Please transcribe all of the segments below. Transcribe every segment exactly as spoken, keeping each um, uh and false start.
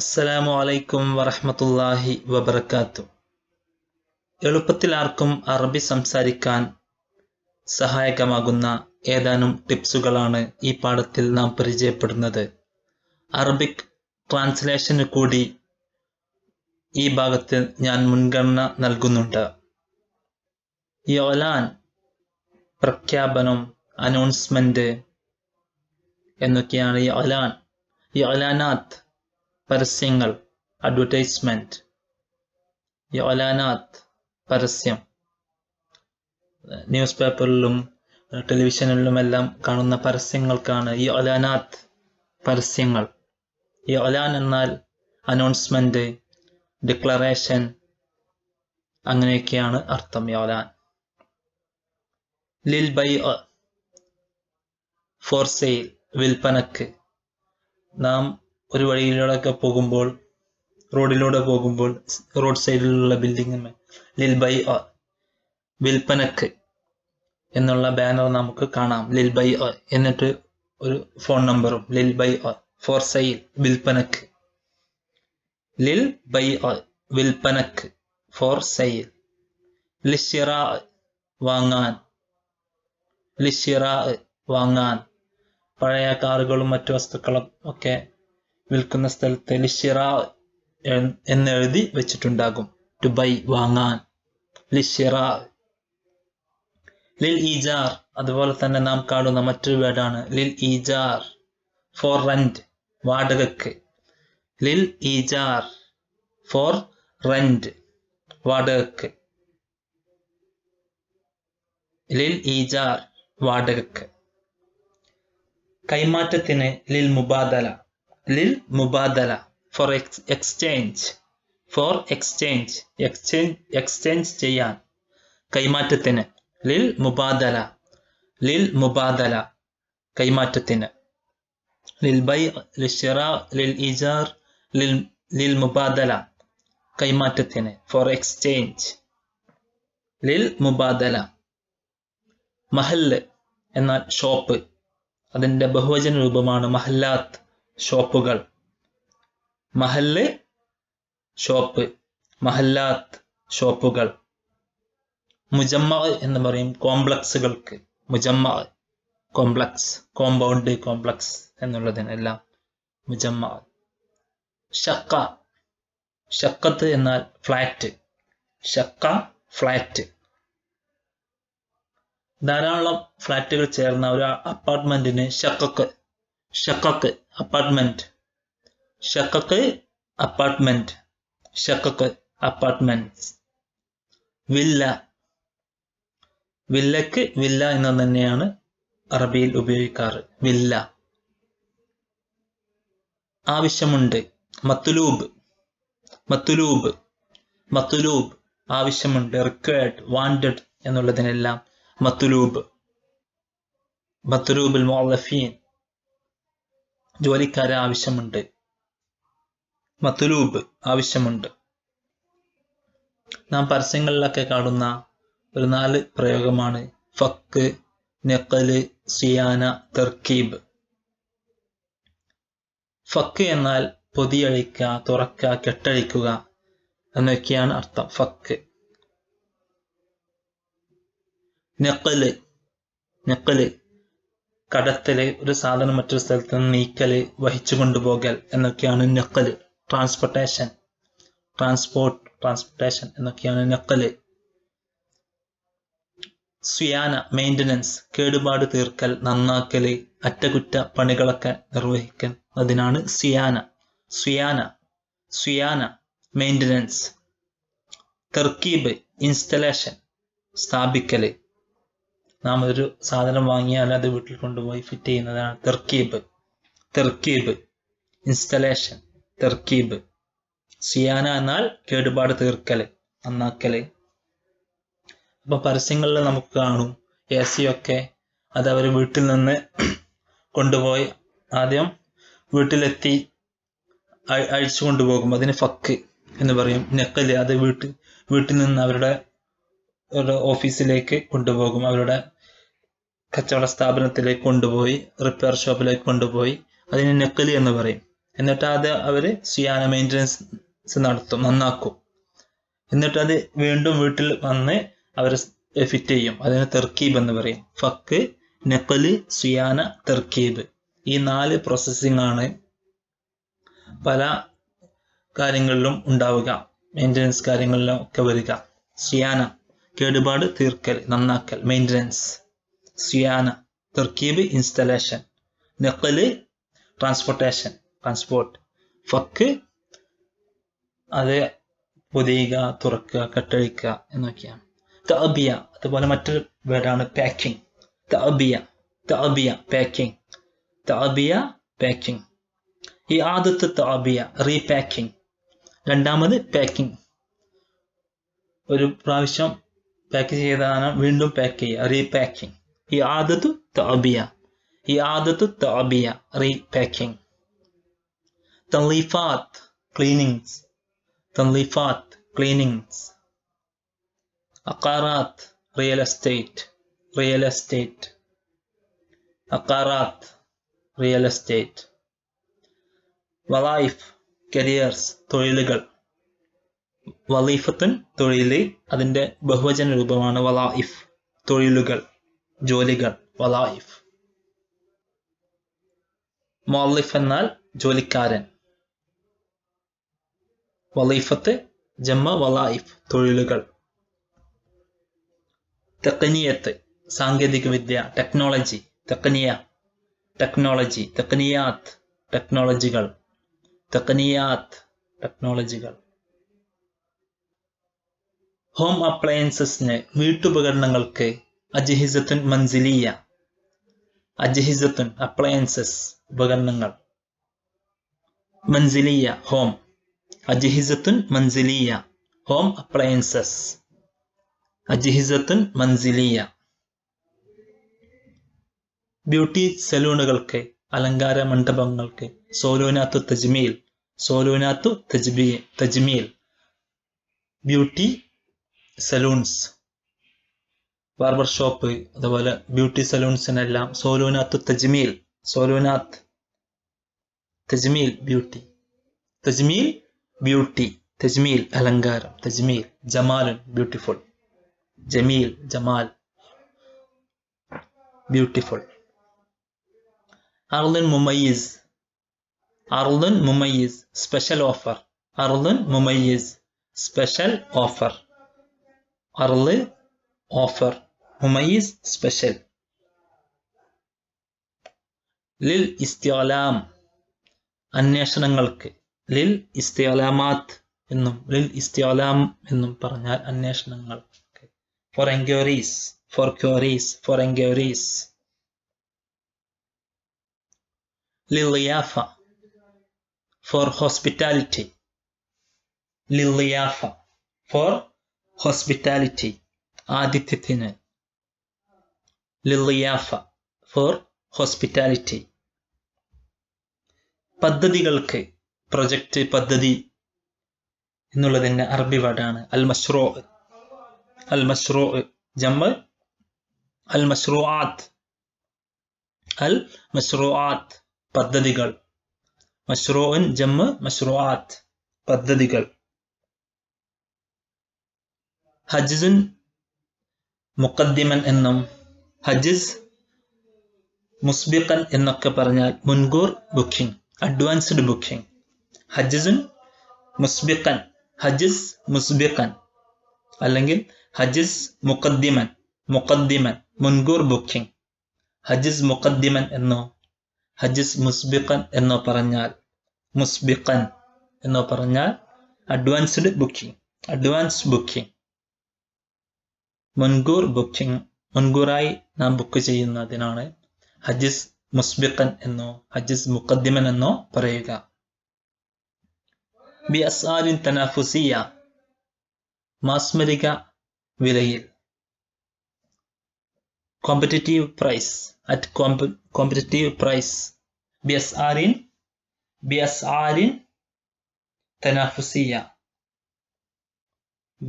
അസ്സലാമുഅലൈക്കും വറഹ്മത്തുള്ളാഹി വബറകാതുഹു. എളുപ്പത്തിലാർക്കും അറബി സംസാരിക്കാൻ സഹായകമാകുന്ന ഏതാനും ടിപ്സുകളാണ് ഈ പാഠത്തിൽ നാം പരിചയപ്പെടുന്നത്. അറബിക് ട്രാൻസ്ലേഷന് കൂടി ഈ ഭാഗത്ത് ഞാൻ മുൻഗണന നൽകുന്നുണ്ട്. യോലാൻ പ്രഖ്യാപനം, അനൗൺസ്മെന്റ് എന്നൊക്കെയാണ് യോലാൻ. യോലാനാത്ത് പരസ്യങ്ങൾ, അഡ്വർടൈസ്മെന്റ്. യോലാനാത്ത് പരസ്യം, ന്യൂസ് പേപ്പറിലും ടെലിവിഷനിലുമെല്ലാം കാണുന്ന പരസ്യങ്ങൾക്കാണ് യോലാനാത്ത് പരസ്യങ്ങൾ. യോലാൻ എന്നാൽ അനൗൺസ്മെന്റ്, ഡിക്ലറേഷൻ, അങ്ങനെയൊക്കെയാണ് അർത്ഥം യോലാൻ. ലിൽ ബൈ, ഫോർ സെയിൽ, വിൽപ്പനക്ക്. നാം ഒരു വഴിയിലൂടെയൊക്കെ പോകുമ്പോൾ, റോഡിലൂടെ പോകുമ്പോൾ, റോഡ് സൈഡിലുള്ള ബിൽഡിങ്ങിന് ലിൽ ബൈ അ, വിൽപ്പനക്ക് എന്നുള്ള ബാനർ നമുക്ക് കാണാം. ലിൽ ബൈ അ, എന്നിട്ട് ഒരു ഫോൺ നമ്പറും. ലിൽ ബൈ അ, ഫോർ സെയിൽ, വിൽപ്പനക്ക്. ലിൽ ബൈ അ, വിൽപ്പനക്ക്, ഫോർ സെയിൽ. ലിഷിറാ, വാങ്ങാൻ. ലിഷിറാ, വാങ്ങാൻ. പഴയ കാറുകളും മറ്റു വസ്തുക്കളും ഒക്കെ വിൽക്കുന്ന സ്ഥലത്ത് ലിഷിറ എന്നെഴുതി വെച്ചിട്ടുണ്ടാകും. ടു ബൈ, വാങ്ങാൻ, ലിഷിറ. ലിൽ ഈജാർ, അതുപോലെ തന്നെ നാം കാണുന്ന മറ്റൊരു വേർഡാണ് ലിൽ ഈജാർ, ഫോർ റെന്റ്, വാടകക്ക്. ലിൽ ഈജാർ, ഫോർ റെന്റ്, വാടകക്ക്. ലിൽ ഈജാർ, വാടകക്ക്. കൈമാറ്റത്തിന് ലിൽ മുബാദല, ലിൽ മുബാദല, for exchange, for exchange, exchange exchange ചെയ്യാൻ. കൈമാറ്റത്തിന് ലിൽ മുബാദല, ലിൽ മുബാദല, കൈമാറ്റത്തിന്. ലിൽ ബൈ, ലിഷിറ, ലിൽ ഇജാർ, ലിൽ ലിൽ മുബാദല, കൈമാറ്റത്തിന്, ഫോർ എക്സ്ചേഞ്ച്, ലിൽ മുബാദല. മഹല്ല് എന്നാൽ ഷോപ്പ്, അതിൻ്റെ ബഹുവചന രൂപമാണ് മഹല്ലാത്ത്, ഷോപ്പുകൾ. മഹല്ല് ഷോപ്പ്, മഹല്ലാത്ത് ഷോപ്പുകൾ. മുജമ്മ എന്ന് പറയും കോംപ്ലക്സുകൾക്ക്. മുജമ്മ, കോംപ്ലക്സ്, കോമ്പൗണ്ട്, കോംപ്ലക്സ് എന്നുള്ളതിനെല്ലാം മുജമ്മ. ഷക്ക, ഷക്കത്ത് എന്നാൽ ഫ്ലാറ്റ്, ഷക്ക, ഫ്ലാറ്റ്. ധാരാളം ഫ്ലാറ്റുകൾ ചേർന്ന ഒരു അപ്പാർട്ട്മെന്റിന് ഷക്കക്ക്, ഷക്കക്ക് അപ്പാർട്ട്മെന്റ്, ഷക്കക്ക് അപ്പാർട്ട്മെന്റ്, ഷക്കക്ക് അപ്പാർട്ട്മെന്റ്. വില്ല, വില്ലക്ക് വില്ല എന്ന് തന്നെയാണ് അറബിയിൽ ഉപയോഗിക്കാറ്, വില്ല. ആവശ്യമുണ്ട്, മത്തുലൂബ്, മത്തുലൂബ്, മത്തുലൂബ്, ആവശ്യമുണ്ട്, റിക്വയർഡ്, വാണ്ടഡ് എന്നുള്ളതിനെല്ലാം മത്തുലൂബ്. മത്തുലൂബിൽ മുഅല്ലഫീൻ, ജോലിക്കാരെ ആവശ്യമുണ്ട്, മത്തുലൂബ്, ആവശ്യമുണ്ട്. നാം പരസ്യങ്ങളിലൊക്കെ കാണുന്ന ഒരു നാല് പ്രയോഗമാണ് ഫക്ക്, നഖല്, സിയാന, തർക്കീബ്. ഫക്ക് എന്നാൽ പൊതിയഴിക്കുക, തുറക്കുക, കെട്ടഴിക്കുക എന്നൊക്കെയാണ് അർത്ഥം ഫക്ക്. നഖല്, നഖല് കടത്തല്, ഒരു സാധനം മറ്റൊരു സ്ഥലത്ത് നിന്ന് നീക്കല്, വഹിച്ചു കൊണ്ടുപോകൽ എന്നൊക്കെയാണ് നഖല്. ട്രാൻസ്പോർട്ടേഷൻ, ട്രാൻസ്പോർട്ട്, ട്രാൻസ്പോർട്ടേഷൻ എന്നൊക്കെയാണ് നഖല്. സ്വിയാന, മെയിൻ്റനൻസ്, കേടുപാട് തീർക്കൽ, നന്നാക്കല്, അറ്റകുറ്റ പണികളൊക്കെ നിർവഹിക്കൽ, അതിനാണ് സ്വിയാന. സ്വിയാന, സ്വിയാന, മെയിൻ്റനൻസ്. തർക്കീബ്, ഇൻസ്റ്റലേഷൻ, സ്ഥാപിക്കല്. നാം ഒരു സാധനം വാങ്ങിയാൽ അത് വീട്ടിൽ കൊണ്ടുപോയി ഫിറ്റ് ചെയ്യുന്നതാണ് തർക്കീബ്. തർക്കീബ്, ഇൻസ്റ്റലേഷൻ, തർക്കീബ്. സിയാന എന്നാൽ കേടുപാട് തീർക്കല്, നന്നാക്കല്. അപ്പൊ പരസ്യങ്ങളിൽ നമുക്ക് കാണും എ സി ഒക്കെ അത് അവർ വീട്ടിൽ നിന്ന് കൊണ്ടുപോയി ആദ്യം വീട്ടിലെത്തി അഴിച്ചു കൊണ്ടുപോകും, അതിന് ഫക്ക് എന്ന് പറയും. നക്കല്, അത് വീട്ടിൽ വീട്ടിൽ നിന്ന് അവരുടെ ഒരു ഓഫീസിലേക്ക് കൊണ്ടുപോകും, അവരുടെ കച്ചവട സ്ഥാപനത്തിലേക്ക് കൊണ്ടുപോയി, റിപ്പയർ ഷോപ്പിലേക്ക് കൊണ്ടുപോയി, അതിന് നക്കല് എന്ന് പറയും. എന്നിട്ട് അത് അവർ ഷിയാന മെയിൻ്റനൻസ് നടത്തും, നന്നാക്കും. എന്നിട്ട് അത് വീണ്ടും വീട്ടിൽ വന്ന് അവർ ഫിറ്റ് ചെയ്യും. അതിന് തർക്കീബ് എന്ന് പറയും. ഫക്ക്, നഖല്, ഷിയാന, തർക്കീബ്, ഈ നാല് പ്രോസസ്സിംഗ് ആണ് പല കാര്യങ്ങളിലും ഉണ്ടാവുക, മെയിൻ്റനൻസ് കാര്യങ്ങളിലും ഒക്കെ വരിക. ഷിയാന കേടുപാട് തീർക്കൽ, നന്നാക്കൽ, മെയിൻ്റനൻസ്. ഷിയാന തർക്കീബ്, ഇൻസ്റ്റലേഷൻ. നഖല് ട്രാൻസ്പോർട്ടേഷൻ, ട്രാൻസ്പോർട്ട്. ഫക്ക് അത് പൊതിയുക, തുറക്കുക, കെട്ടഴിക്കുക എന്നൊക്കെയാണ്. തഅബിയ, അതുപോലെ മറ്റൊരു വേർഡാണ് പാക്കിംഗ്. തഅബിയ, തഅബിയ പാക്കിംഗ്, തഅബിയ പാക്കിംഗ്. ഈ ആദ്യത്തെ തഅബിയ റീപാക്കിംഗ്, രണ്ടാമത് പാക്കിംഗ്. ഒരു പ്രാവശ്യം പാക്ക് ചെയ്ത സാധനം വീണ്ടും പാക്ക് ചെയ്യുക, റീപാക്കിംഗ്. ഈ ആദത്ത് തഅബിയ, ഈ ആദത്ത് തഅബിയ റീപാക്കിംഗ്. തൻലീഫാത്ത് ക്ലീനിങ്സ്, തൻലീഫാത്ത് ക്ലീനിങ്സ്. അഖാറാത്ത് റിയൽ എസ്റ്റേറ്റ്, റിയൽ എസ്റ്റേറ്റ്. അഖാറാത്ത് റിയൽ എസ്റ്റേറ്റ്. വലൈഫ് കരിയേഴ്സ്, തൊഴിലുകൾ. വലീഫത്തുൻ തൊഴിൽ, അതിൻ്റെ ബഹുവചന രൂപമാണ് വലൈഫ്, തൊഴിലുകൾ, ജോലികൾ, വലൈഫ്. മുഅല്ലിഫ് എന്നാൽ ജോലിക്കാരൻ. വലീഫത്ത് ജമ്മ വലൈഫ്, തൊഴിലുകൾ. തെക്നിയത്ത് സാങ്കേതികവിദ്യ, ടെക്നോളജി. തെക്നിയ ടെക്നോളജി, തെക്നിയാത്ത് ടെക്നോളജികൾ, തെക്നിയാത്ത് ടെക്നോളജികൾ. ഹോം അപ്ലയൻസസിന് വീട്ടുപകരണങ്ങൾക്ക് അജ്ഹിസത്തുൻ മൻസിലിയ, അജ്ഹിസത്തുൻ അപ്ലയൻസസ് ഉപകരണങ്ങൾ, മൻസിലിയ ഹോം, അജ്ഹിസത്തുൻ മൻസിലിയ ഹോം അപ്ലയൻസസ്, അജ്ഹിസത്തുൻ മൻസിലിയ. ബ്യൂട്ടി സലൂണുകൾക്ക്, അലങ്കാര മണ്ഡപങ്ങൾക്ക് സോലൂനാത്തു തജ്മീൽ, സോലൂനാത്തു തജ്മീൽ, ബ്യൂട്ടി സലൂൺസ്, ബാർബർ ഷോപ്പ്, അതുപോലെ ബ്യൂട്ടി സലൂൺസിനെല്ലാം സോലൂനാത്ത് തജ്മീൽ, സോലൂനാത്ത് തജ്മീൽ ബ്യൂട്ടി, തജ്മീൽ ബ്യൂട്ടി, തജ്മീൽ അലങ്കാരം, തജ്മീൽ ജമാലുൻ ബ്യൂട്ടിഫുൾ, ജമീൽ ജമാൽ ബ്യൂട്ടിഫുൾ. അർളുൻ മുമയ്യിസ്, അർളുൻ മുമയ്യിസ് സ്പെഷ്യൽ ഓഫർ, അർളുൻ മുമയ്യിസ് സ്പെഷ്യൽ ഓഫർ, അർള് ഓഫർ, മുമയ്യിസ് സ്പെഷ്യൽ. ലിൽ ഇസ്തിഅലാം അന്വേഷണങ്ങൾക്ക്, ലിൽ ഇസ്തിഅലാമാത്ത് എന്നും ലിൽ ഇസ്തിഅലാം എന്നും പറഞ്ഞാൽ അന്വേഷണങ്ങൾക്ക്. For enquiries, for queries, for enquiries. ലിൽ ളിയാഫ ഫോർ ഹോസ്പിറ്റാലിറ്റി, ലിൽ ളിയാഫ ഫോർ ഹോസ്പിറ്റാലിറ്റി, ആതിഥ്യത്തിന്, ലിയാഫ ഫോർ ഹോസ്പിറ്റാലിറ്റി. പദ്ധതികൾക്ക്, പ്രൊജക്റ്റ്, പദ്ധതി എന്നുള്ളതിൻ്റെ അറബി വേർഡാണ് അൽ മശ്റൂ. അൽ മശ്റൂ ജമ്മ അൽ മശ്റൂആത്ത്, അൽ മശ്റൂആത്ത് പദ്ധതികൾ, മശ്റൂഉൻ ജമ്മ മശ്റൂആത്ത് പദ്ധതികൾ. ഹജ്ജുൻ മുഖദ്ദിമൻ എന്നും ഹജ്ജ് മുസ്ബിഖൻ എന്നൊക്കെ പറഞ്ഞാൽ മുൻകൂർ ബുക്കിംഗ്, അഡ്വാൻസ്ഡ് ബുക്കിംഗ്. ഹജ്ജുൻ മുസ്ബിഖൻ, ഹജ്ജ് മുസ്ബിഖൻ, അല്ലെങ്കിൽ ഹജ്ജ് മുഖദ്ദിമൻ, മുഖദ്ദിമൻ മുൻകൂർ ബുക്കിംഗ്. ഹജ്ജ് മുഖദ്ദിമൻ എന്നോ ഹജ്ജ് മുസ്ബിഖൻ എന്നോ പറഞ്ഞാൽ, മുസ്ബിഖൻ എന്നോ പറഞ്ഞാൽ അഡ്വാൻസ്ഡ് ബുക്കിംഗ്, അഡ്വാൻസ് ബുക്കിംഗ്, മുൻകൂർ ബുക്കിംഗ്. മുൻകൂറായി നാം ബുക്ക് ചെയ്യുന്നതിനാണ് ഹജ്ജ് മുസ്ബിഖൻ എന്നോ ഹജ്ജ് മുഖദ്ദിമൻ എന്നോ പറയുക. ബി അസ്ആലിൻ തനാഫുസിയ മാസ്മരിക വിലയിൽ, competitive price, at competitive price. ബി അസ്ആലിൻ, ബി അസ്ആലിൻ തനാഫുസിയ,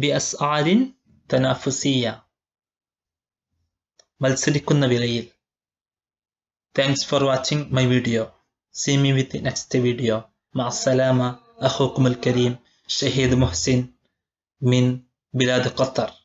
ബി അസ്ആലിൻ തനാഫുസിയ മത്സരിക്കുന്ന വിലയിൽ. Thanks for watching my video. See me with next video. مع السلامة، أخوكم الكريم شهيد محسن من بلاد قطر.